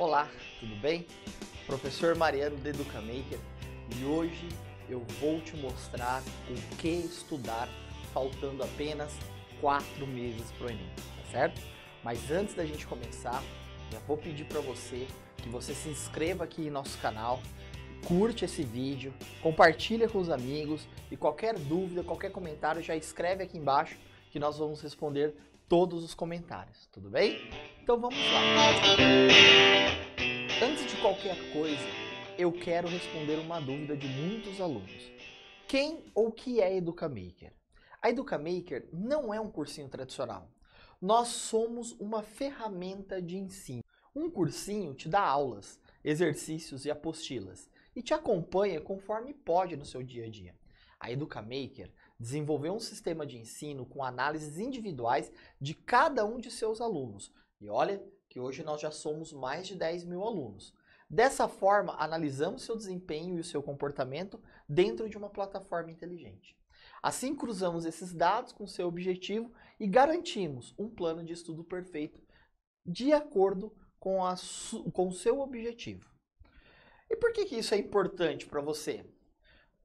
Olá, tudo bem? Professor Mariano do EducaMaker, e hoje eu vou te mostrar o que estudar faltando apenas 4 meses para o Enem, tá certo? Mas antes da gente começar, já vou pedir para você que você se inscreva aqui em nosso canal, curte esse vídeo, compartilha com os amigos e qualquer dúvida, qualquer comentário, já escreve aqui embaixo que nós vamos responder todos os comentários, tudo bem? Então vamos lá! Antes de qualquer coisa, eu quero responder uma dúvida de muitos alunos. Quem ou que é EducaMaker? A EducaMaker não é um cursinho tradicional. Nós somos uma ferramenta de ensino. Um cursinho te dá aulas, exercícios e apostilas e te acompanha conforme pode no seu dia a dia. A EducaMaker desenvolveu um sistema de ensino com análises individuais de cada um de seus alunos. E olha que hoje nós já somos mais de 10 mil alunos. Dessa forma, analisamos seu desempenho e o seu comportamento dentro de uma plataforma inteligente. Assim, cruzamos esses dados com seu objetivo e garantimos um plano de estudo perfeito de acordo com o seu objetivo. E por que isso é importante para você?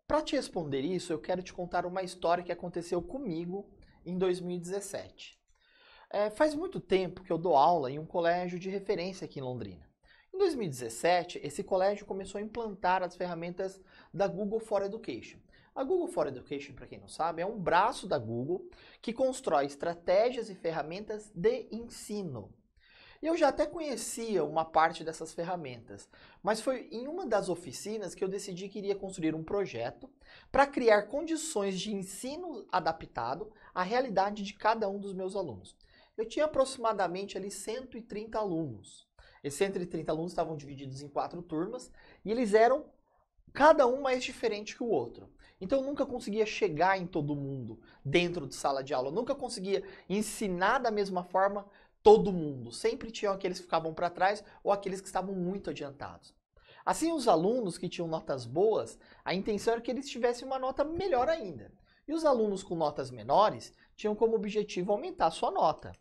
Para te responder isso, eu quero te contar uma história que aconteceu comigo em 2017. Faz muito tempo que eu dou aula em um colégio de referência aqui em Londrina. Em 2017, esse colégio começou a implantar as ferramentas da Google for Education. A Google for Education, para quem não sabe, é um braço da Google que constrói estratégias e ferramentas de ensino. Eu já até conhecia uma parte dessas ferramentas, mas foi em uma das oficinas que eu decidi que iria construir um projeto para criar condições de ensino adaptado à realidade de cada um dos meus alunos. Eu tinha aproximadamente ali 130 alunos. Esses 130 alunos estavam divididos em 4 turmas e eles eram cada um mais diferente que o outro. Então eu nunca conseguia chegar em todo mundo dentro de sala de aula, eu nunca conseguia ensinar da mesma forma todo mundo. Sempre tinham aqueles que ficavam para trás ou aqueles que estavam muito adiantados. Assim, os alunos que tinham notas boas, a intenção era que eles tivessem uma nota melhor ainda. E os alunos com notas menores tinham como objetivo aumentar a sua nota.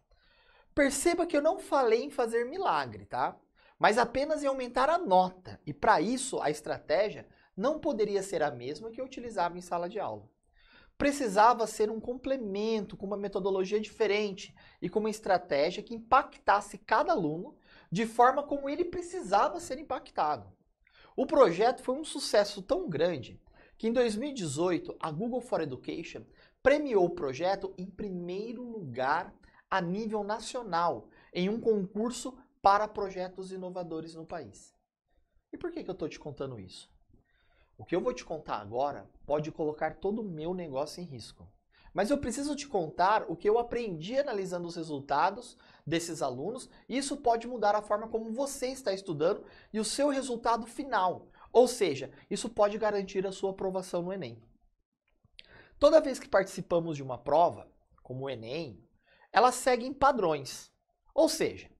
Perceba que eu não falei em fazer milagre, tá? Mas apenas em aumentar a nota. E para isso, a estratégia não poderia ser a mesma que eu utilizava em sala de aula. Precisava ser um complemento, com uma metodologia diferente e com uma estratégia que impactasse cada aluno de forma como ele precisava ser impactado. O projeto foi um sucesso tão grande que em 2018 a Google for Education premiou o projeto em primeiro lugar a nível nacional em um concurso para projetos inovadores no país. E por que eu estou te contando isso? O que eu vou te contar agora pode colocar todo o meu negócio em risco. Mas eu preciso te contar o que eu aprendi analisando os resultados desses alunos, e isso pode mudar a forma como você está estudando e o seu resultado final. Ou seja, isso pode garantir a sua aprovação no Enem. Toda vez que participamos de uma prova, como o Enem, ela segue em padrões. Ou seja,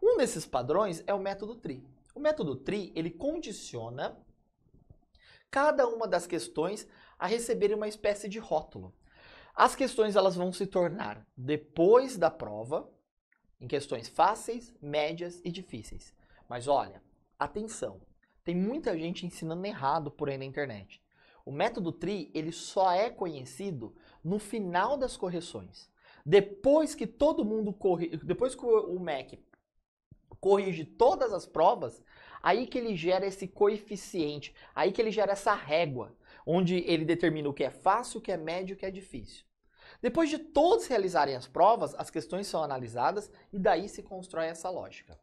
um desses padrões é o método TRI. O método TRI, ele condiciona cada uma das questões a receberem uma espécie de rótulo. As questões elas vão se tornar, depois da prova, em questões fáceis, médias e difíceis. Mas olha, atenção, tem muita gente ensinando errado por aí na internet. O método TRI ele só é conhecido no final das correções. Depois que todo mundo corre, depois que o MEC corrige todas as provas, aí que ele gera esse coeficiente, aí que ele gera essa régua, onde ele determina o que é fácil, o que é médio e o que é difícil. Depois de todos realizarem as provas, as questões são analisadas e daí se constrói essa lógica.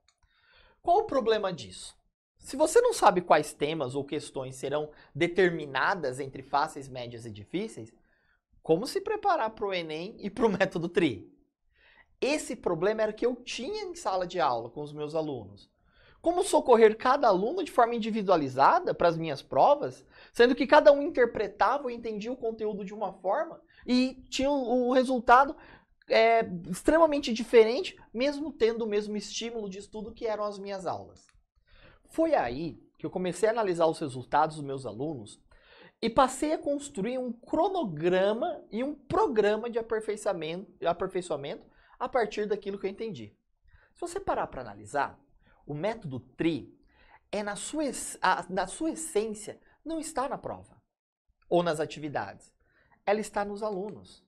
Qual o problema disso? Se você não sabe quais temas ou questões serão determinadas entre fáceis, médias e difíceis, como se preparar para o Enem e para o método TRI? Esse problema era o que eu tinha em sala de aula com os meus alunos. Como socorrer cada aluno de forma individualizada para as minhas provas, sendo que cada um interpretava e entendia o conteúdo de uma forma e tinha o resultado extremamente diferente, mesmo tendo o mesmo estímulo de estudo que eram as minhas aulas. Foi aí que eu comecei a analisar os resultados dos meus alunos e passei a construir um cronograma e um programa de aperfeiçoamento a partir daquilo que eu entendi. Se você parar para analisar, o método TRI é na sua essência não está na prova ou nas atividades, ela está nos alunos.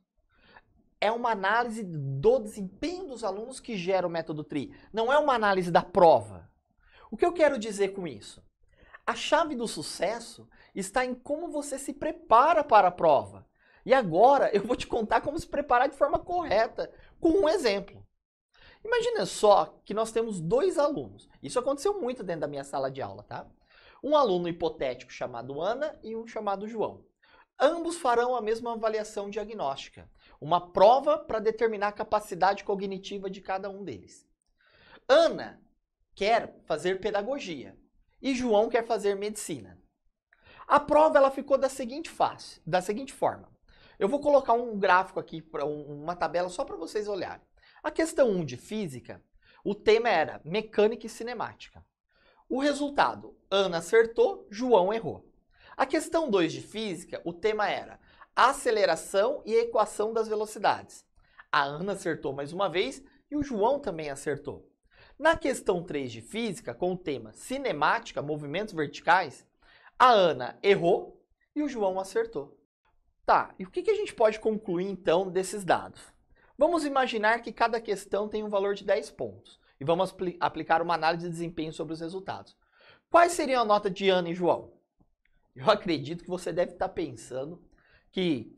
É uma análise do desempenho dos alunos que gera o método TRI, não é uma análise da prova. O que eu quero dizer com isso? A chave do sucesso está em como você se prepara para a prova. E agora eu vou te contar como se preparar de forma correta, com um exemplo. Imagina só que nós temos dois alunos. Isso aconteceu muito dentro da minha sala de aula, tá? Um aluno hipotético chamado Ana e um chamado João. Ambos farão a mesma avaliação diagnóstica, uma prova para determinar a capacidade cognitiva de cada um deles. Ana quer fazer pedagogia. E João quer fazer medicina. A prova ela ficou da seguinte forma. Eu vou colocar um gráfico aqui, uma tabela só para vocês olharem. A questão 1 de física, o tema era mecânica e cinemática. O resultado, Ana acertou, João errou. A questão 2 de física, o tema era aceleração e equação das velocidades. A Ana acertou mais uma vez e o João também acertou. Na questão 3 de física, com o tema cinemática, movimentos verticais, a Ana errou e o João acertou. Tá, e o que a gente pode concluir então desses dados? Vamos imaginar que cada questão tem um valor de 10 pontos e vamos aplicar uma análise de desempenho sobre os resultados. Quais seriam a nota de Ana e João? Eu acredito que você deve estar pensando que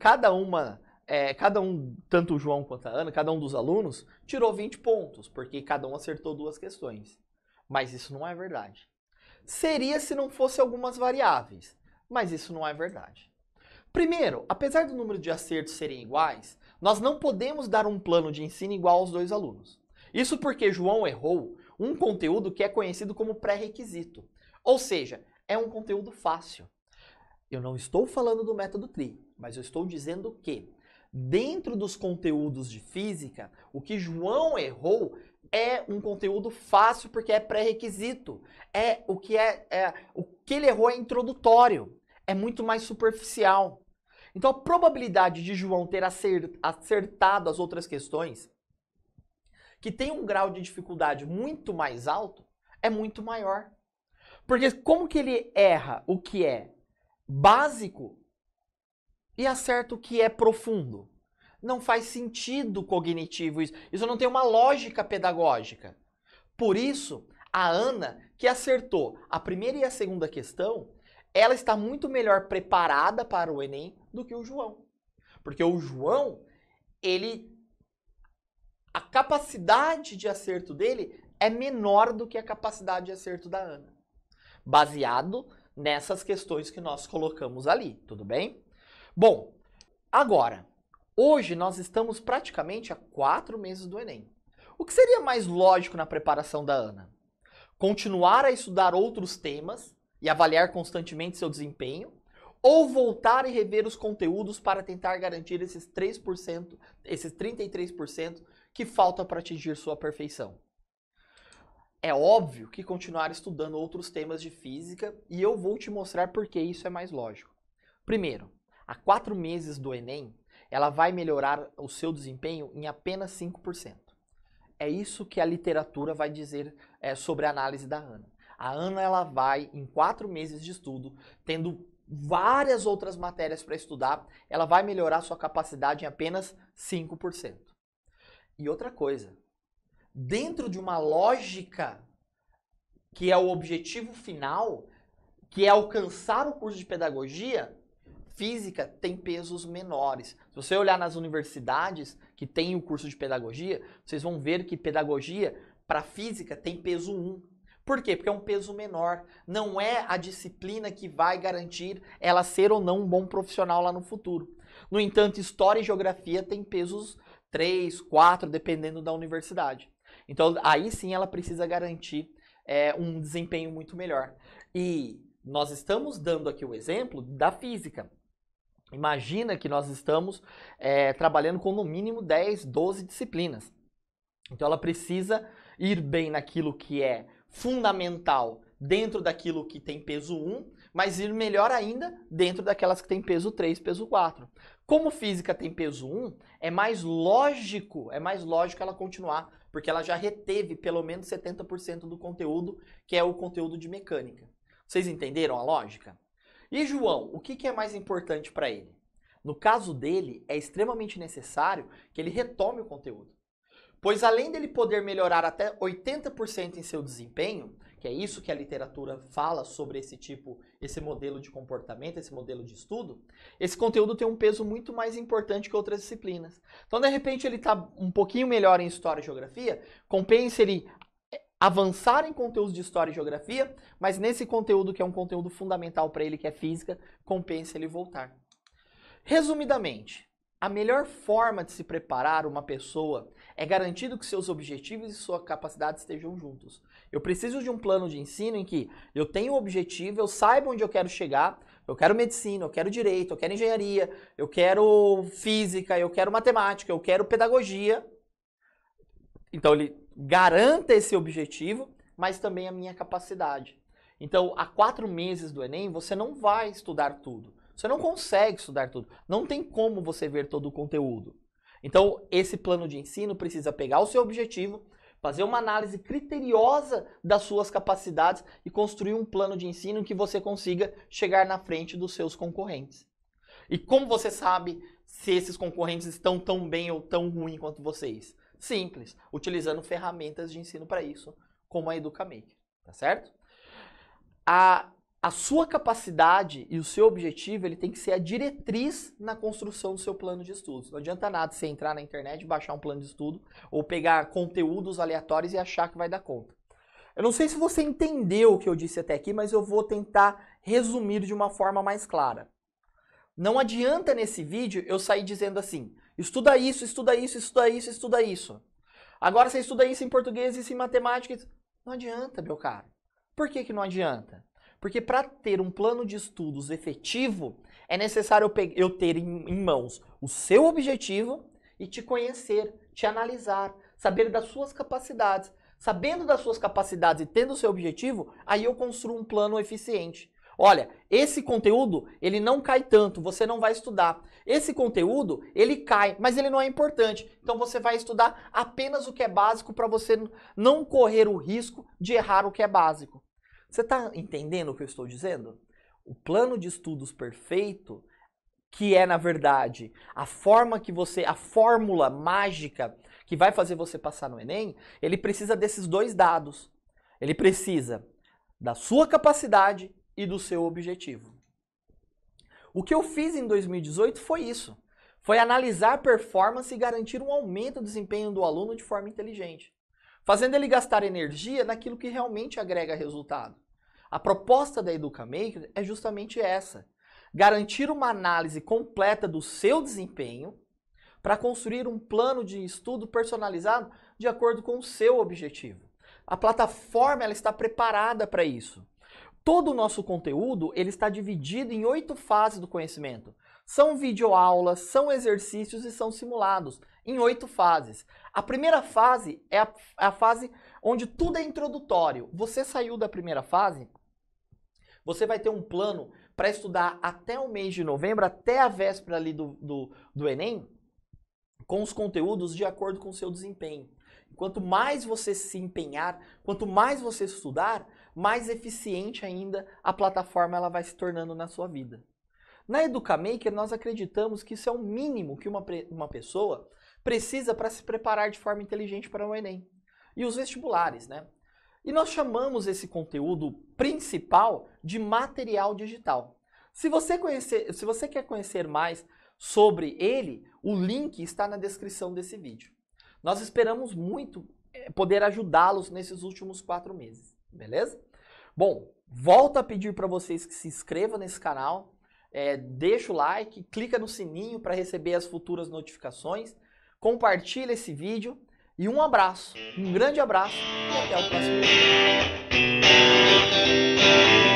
tanto o João quanto a Ana, cada um dos alunos, tirou 20 pontos, porque cada um acertou duas questões. Mas isso não é verdade. Seria se não fosse algumas variáveis, mas isso não é verdade. Primeiro, apesar do número de acertos serem iguais, nós não podemos dar um plano de ensino igual aos dois alunos. Isso porque João errou um conteúdo que é conhecido como pré-requisito, ou seja, é um conteúdo fácil. Eu não estou falando do método TRI, mas eu estou dizendo que dentro dos conteúdos de física, o que João errou é um conteúdo fácil porque é pré-requisito. O que ele errou é introdutório, é muito mais superficial. Então a probabilidade de João ter acertado as outras questões, que tem um grau de dificuldade muito mais alto, é muito maior. Porque como que ele erra o que é básico e acerta o que é profundo? Não faz sentido cognitivo isso. Isso não tem uma lógica pedagógica. Por isso, a Ana, que acertou a primeira e a segunda questão, ela está muito melhor preparada para o Enem do que o João. Porque o João, a capacidade de acerto dele é menor do que a capacidade de acerto da Ana. Baseado nessas questões que nós colocamos ali, tudo bem? Bom, agora, hoje nós estamos praticamente a 4 meses do Enem. O que seria mais lógico na preparação da Ana? Continuar a estudar outros temas e avaliar constantemente seu desempenho? Ou voltar e rever os conteúdos para tentar garantir esses 33% que faltam para atingir sua perfeição? É óbvio que continuar estudando outros temas de física e eu vou te mostrar por que isso é mais lógico. Primeiro, há 4 meses do Enem, ela vai melhorar o seu desempenho em apenas 5%. É isso que a literatura vai dizer sobre a análise da Ana. A Ana ela vai, em 4 meses de estudo, tendo várias outras matérias para estudar, ela vai melhorar sua capacidade em apenas 5%. E outra coisa, dentro de uma lógica que é o objetivo final, que é alcançar o curso de pedagogia, física tem pesos menores. Se você olhar nas universidades que tem o curso de pedagogia, vocês vão ver que pedagogia para física tem peso 1. Por quê? Porque é um peso menor. Não é a disciplina que vai garantir ela ser ou não um bom profissional lá no futuro. No entanto, história e geografia têm pesos 3, 4, dependendo da universidade. Então, aí sim ela precisa garantir um desempenho muito melhor. E nós estamos dando aqui o exemplo da física. Imagina que nós estamos trabalhando com no mínimo 10, 12 disciplinas. Então ela precisa ir bem naquilo que é fundamental dentro daquilo que tem peso 1, mas ir melhor ainda dentro daquelas que tem peso 3, peso 4. Como física tem peso 1, é mais lógico ela continuar, porque ela já reteve pelo menos 70% do conteúdo, que é o conteúdo de mecânica. Vocês entenderam a lógica? E João, o que é mais importante para ele? No caso dele, é extremamente necessário que ele retome o conteúdo, pois além dele poder melhorar até 80% em seu desempenho, que é isso que a literatura fala sobre esse modelo de comportamento, esse modelo de estudo, esse conteúdo tem um peso muito mais importante que outras disciplinas. Então, de repente, ele está um pouquinho melhor em História e Geografia, compensa ele avançar em conteúdos de História e Geografia, mas nesse conteúdo, que é um conteúdo fundamental para ele, que é Física, compensa ele voltar. Resumidamente, a melhor forma de se preparar uma pessoa é garantido que seus objetivos e sua capacidade estejam juntos. Eu preciso de um plano de ensino em que eu tenho um objetivo, eu saiba onde eu quero chegar, eu quero medicina, eu quero direito, eu quero engenharia, eu quero física, eu quero matemática, eu quero pedagogia. Então ele garanta esse objetivo, mas também a minha capacidade. Então, há 4 meses do Enem, você não vai estudar tudo. Você não consegue estudar tudo, não tem como você ver todo o conteúdo. Então, esse plano de ensino precisa pegar o seu objetivo, fazer uma análise criteriosa das suas capacidades e construir um plano de ensino em que você consiga chegar na frente dos seus concorrentes. E como você sabe se esses concorrentes estão tão bem ou tão ruim quanto vocês? Simples, utilizando ferramentas de ensino para isso, como a EducaMaker, tá certo? A sua capacidade e o seu objetivo, ele tem que ser a diretriz na construção do seu plano de estudos. Não adianta nada você entrar na internet, baixar um plano de estudo ou pegar conteúdos aleatórios e achar que vai dar conta. Eu não sei se você entendeu o que eu disse até aqui, mas eu vou tentar resumir de uma forma mais clara. Não adianta nesse vídeo eu sair dizendo assim, estuda isso, estuda isso, estuda isso, estuda isso. Agora você estuda isso em português, isso em matemática. Não adianta, meu caro. Por que não adianta? Porque para ter um plano de estudos efetivo, é necessário eu ter em mãos o seu objetivo e te conhecer, te analisar, saber das suas capacidades. Sabendo das suas capacidades e tendo o seu objetivo, aí eu construo um plano eficiente. Olha, esse conteúdo, ele não cai tanto, você não vai estudar. Esse conteúdo, ele cai, mas ele não é importante. Então você vai estudar apenas o que é básico para você não correr o risco de errar o que é básico. Você está entendendo o que eu estou dizendo? O plano de estudos perfeito, que é, na verdade, a fórmula mágica que vai fazer você passar no Enem, ele precisa desses 2 dados. Ele precisa da sua capacidade e do seu objetivo. O que eu fiz em 2018 foi isso. Foi analisar performance e garantir um aumento do desempenho do aluno de forma inteligente, fazendo ele gastar energia naquilo que realmente agrega resultado. A proposta da EducaMaker é justamente essa, garantir uma análise completa do seu desempenho para construir um plano de estudo personalizado de acordo com o seu objetivo. A plataforma ela está preparada para isso. Todo o nosso conteúdo ele está dividido em 8 fases do conhecimento. São videoaulas, são exercícios e são simulados, em 8 fases. A primeira fase é a fase onde tudo é introdutório. Você saiu da primeira fase, você vai ter um plano para estudar até o mês de novembro, até a véspera ali do Enem, com os conteúdos de acordo com o seu desempenho. Quanto mais você se empenhar, quanto mais você estudar, mais eficiente ainda a plataforma ela vai se tornando na sua vida. Na EducaMaker, nós acreditamos que isso é o mínimo que uma pessoa precisa para se preparar de forma inteligente para o Enem e os vestibulares, né? E nós chamamos esse conteúdo principal de material digital. Se você quer conhecer mais sobre ele, o link está na descrição desse vídeo. Nós esperamos muito poder ajudá-los nesses últimos 4 meses, beleza? Bom, volto a pedir para vocês que se inscrevam nesse canal, deixa o like, clica no sininho para receber as futuras notificações, compartilha esse vídeo e um abraço, um grande abraço e até o próximo vídeo.